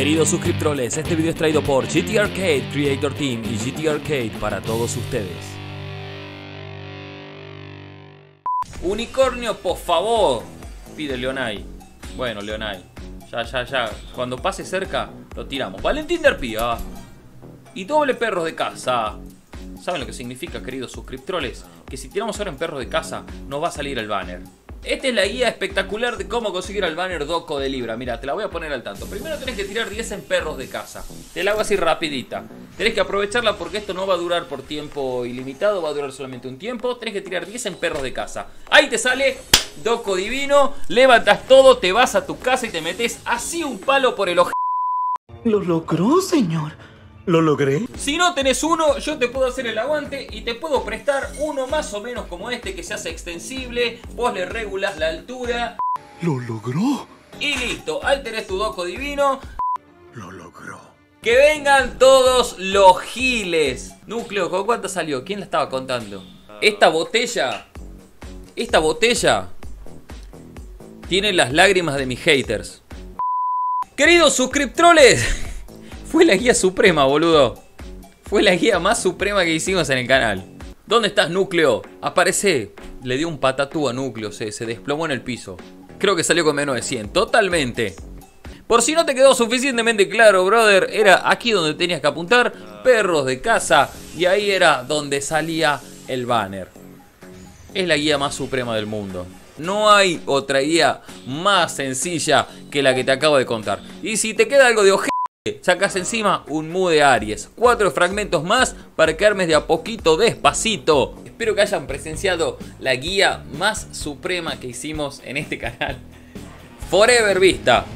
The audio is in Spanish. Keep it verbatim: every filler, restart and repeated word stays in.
Queridos suscriptores, este video es traído por G T Arcade Creator Team y G T Arcade para todos ustedes. Unicornio, por favor, pide Leonay. Bueno, Leonay, ya, ya, ya, cuando pase cerca lo tiramos. Valentín de Arpía y doble perros de casa. ¿Saben lo que significa, queridos suscriptores? Que si tiramos ahora en perros de casa, nos va a salir el banner. Esta es la guía espectacular de cómo conseguir al banner Dohko de Libra. Mira, te la voy a poner al tanto. Primero tenés que tirar diez en perros de casa. Te la hago así rapidita. Tenés que aprovecharla porque esto no va a durar por tiempo ilimitado, va a durar solamente un tiempo. Tenés que tirar diez en perros de casa. Ahí te sale Dohko Divino. Levantas todo, te vas a tu casa y te metes así un palo por el ojo. Lo logró, señor. ¿Lo logré? Si no tenés uno, yo te puedo hacer el aguante y te puedo prestar uno más o menos como este que se hace extensible. Vos le regulás la altura. ¿Lo logró? Y listo, ahí tenés tu Dohko Divino. Lo logró. Que vengan todos los giles. Núcleo, ¿con cuánto salió? ¿Quién la estaba contando? Esta botella, esta botella tiene las lágrimas de mis haters. Queridos suscriptores, fue la guía suprema, boludo. Fue la guía más suprema que hicimos en el canal. ¿Dónde estás, Núcleo? Aparece. Le dio un patatú a Núcleo. Se, se desplomó en el piso. Creo que salió con menos de cien. Totalmente. Por si no te quedó suficientemente claro, brother, era aquí donde tenías que apuntar. Perros de casa. Y ahí era donde salía el banner. Es la guía más suprema del mundo. No hay otra guía más sencilla que la que te acabo de contar. Y si te queda algo de ojete, sacas encima un mu de Aries, cuatro fragmentos más para que armes de a poquito, despacito. Espero que hayan presenciado la guía más suprema que hicimos en este canal. Forever Vista.